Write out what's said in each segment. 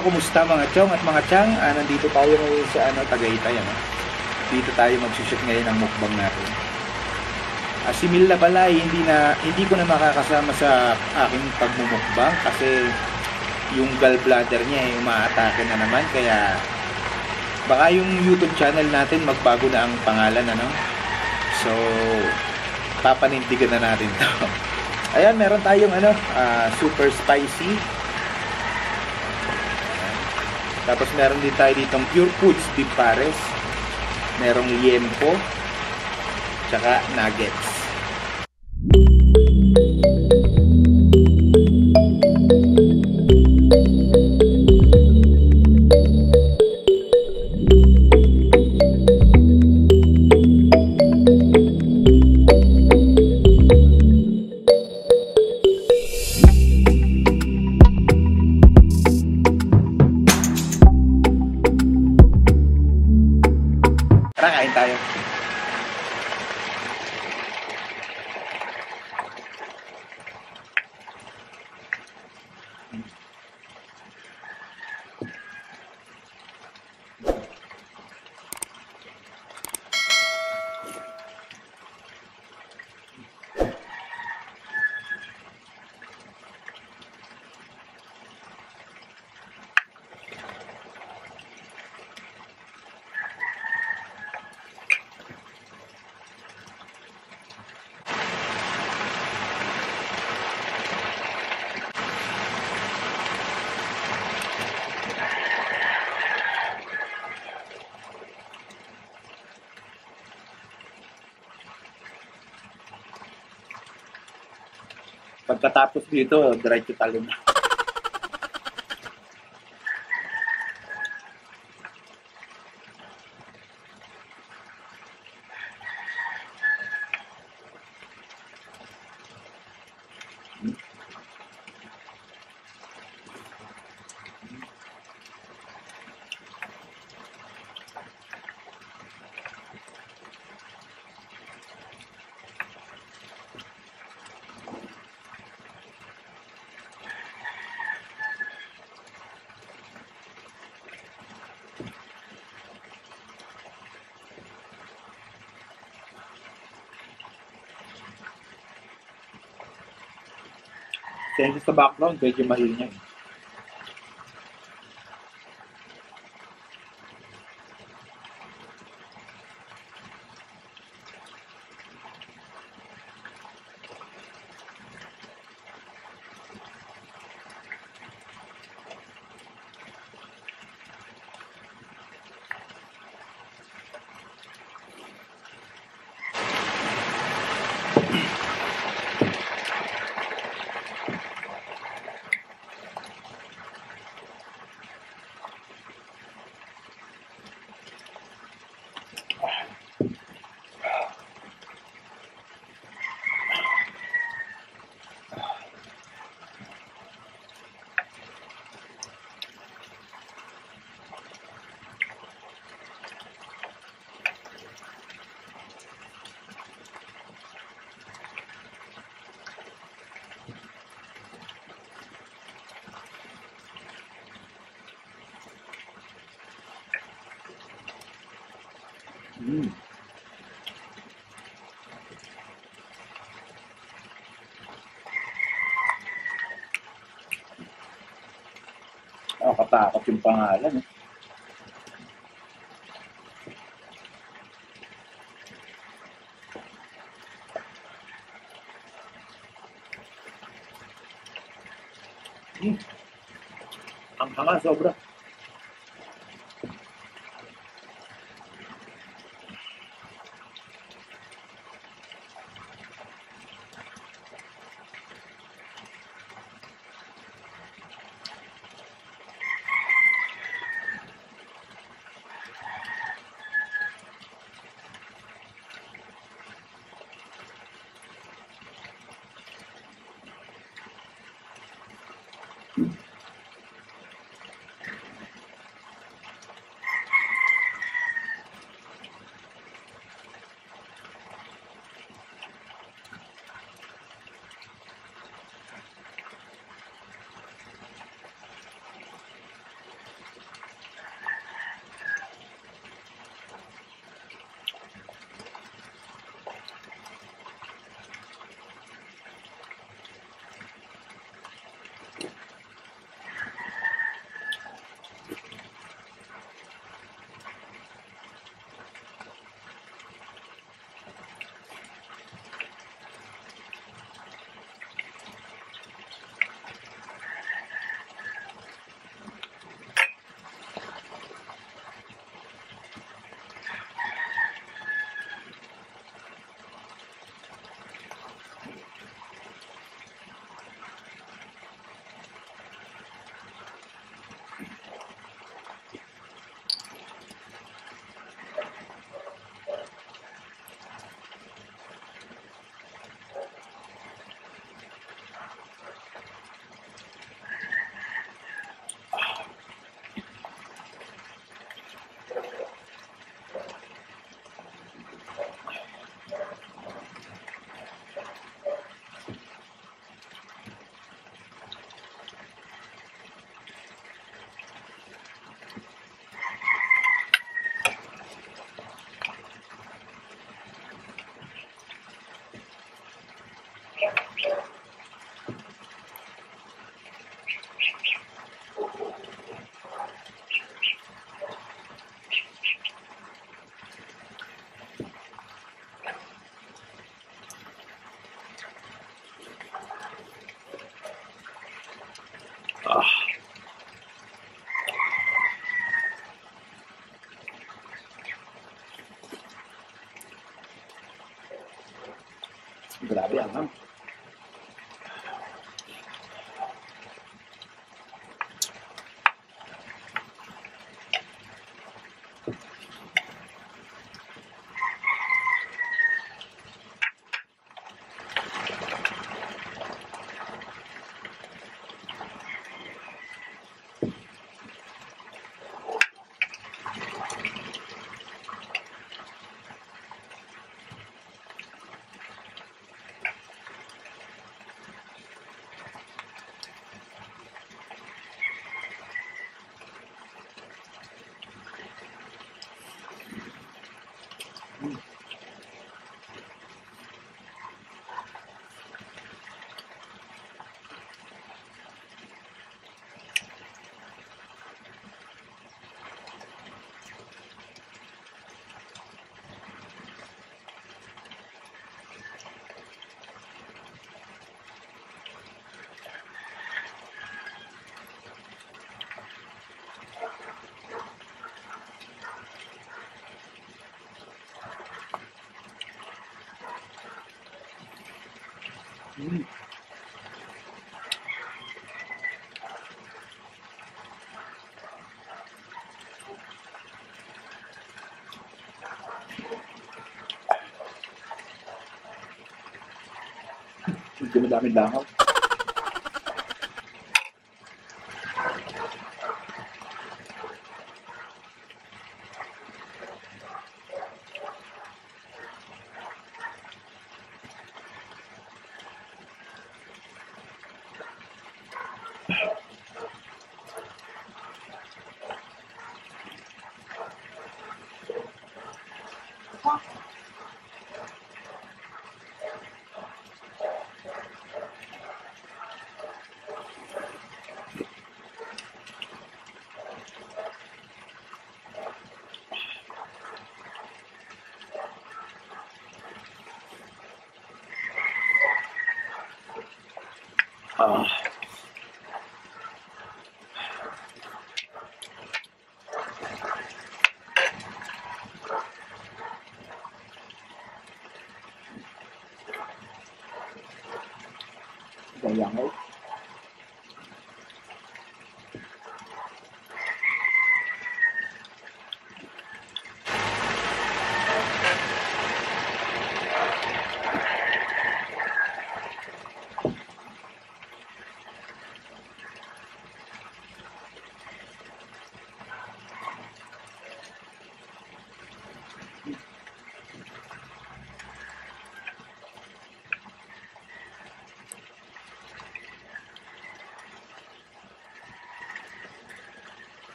So, kumusta mga chong at mga chang? Nandito tayo ngayon sa Tagaytay. Dito tayo magsushoot ngayon ang mukbang natin. Si Mila Balay, hindi ko na makakasama sa aking pagmumukbang kasi yung gallbladder niya ay umaatake na naman. Kaya baka yung YouTube channel natin magbago na ang pangalan. So, papanindigan na natin to. Ayan, meron tayong super spicy. Tapos meron din tayo ditong PUREFOODS beef pares. Merong liempo. Tsaka nuggets. Pagkatapos dito, diretso talo na. Kasi sa background, medyo mahil niya. Nakatakot yung pangalan Ang hanga sobra. Hindi madaming langaw. Langaw.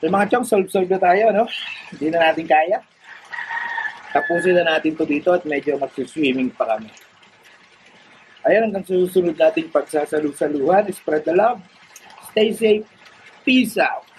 So mga chong, solve na tayo, no? Hindi na natin kaya. Tapusin na natin to dito at medyo magsiswimming pa kami. Ayan, hanggang susunod natin pagsasalu-saluhan. Spread the love. Stay safe. Peace out.